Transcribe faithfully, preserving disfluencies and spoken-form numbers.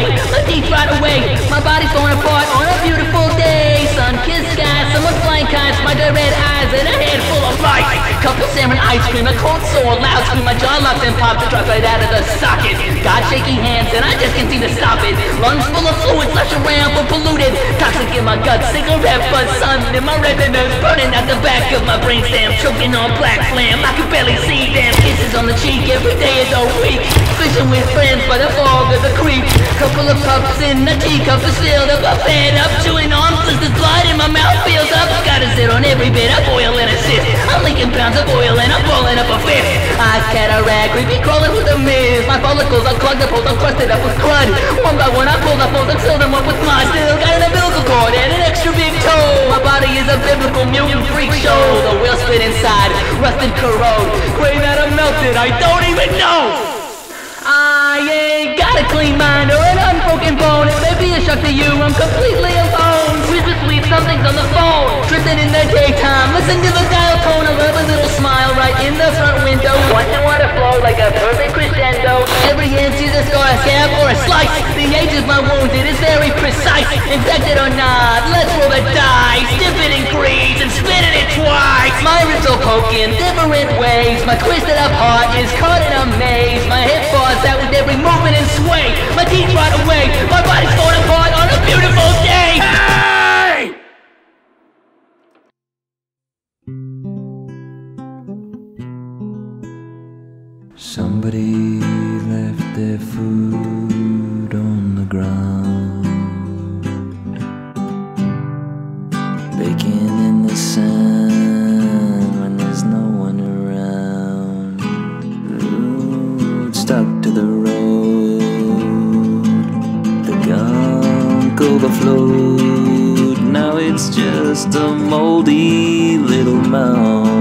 away, a deep right away. My body's going apart on a beautiful day. Sun kissed skies, someone's blind kites, my dead red eyes, and a head full of light. Cup of salmon ice cream, a cold sore, loud scream, my jaw locked and popped, dropped right out of the socket. Got shaky hands, and I just can't seem to stop it. Lungs full of fluid, slush around for polluted. Toxic in my gut, cigarette butts, sun in my red and burning out the back of my brainstem, choking on black flam. I can barely see them. Kisses on the cheek, every day is all week. Fishing with friends by the fog of the creek. Couple of cups in a teacup is filled up, I'm fed up, chewing on blisters, blood in my mouth feels up. Gotta sit on every bit of oil and a sip. I'm leaking pounds of oil and I'm balling up a fist. Eyes cataract, creepy crawling with a mist. My follicles are clogged up, holes I'm crusted up with crud. One by one I pulled up, holes I'm filled them up with mud. Still got an umbilical cord and an extra big toe. My body is a biblical mutant freak show. The wheel spit inside, rusted corrode. Gray matter melted, I don't even know. I ain't got a clean mind or an unbroken bone. It may be a shock to you, I'm completely alone. Sweet but sweet, something's on the phone. Drifting in the daytime, listen to the dial tone. I love a little smile right in the front window. Watching water flow like a perfect crescendo. Every hand sees a scar, a scab, or a slice. The age of my wound, it is very precise. Infected or not, let's roll the dice. Dip it in grease and spin it in twice. My ribs will poke in different ways. My twisted up heart is caught in a maze. My hip falls out with every movement and sway. My teeth right away, my body's falling apart on a beautiful day. Hey! Somebody left their food on the ground, baking in the sun when there's no one around. Road stuck the road, the gunk overflowed. Now it's just a moldy little mound.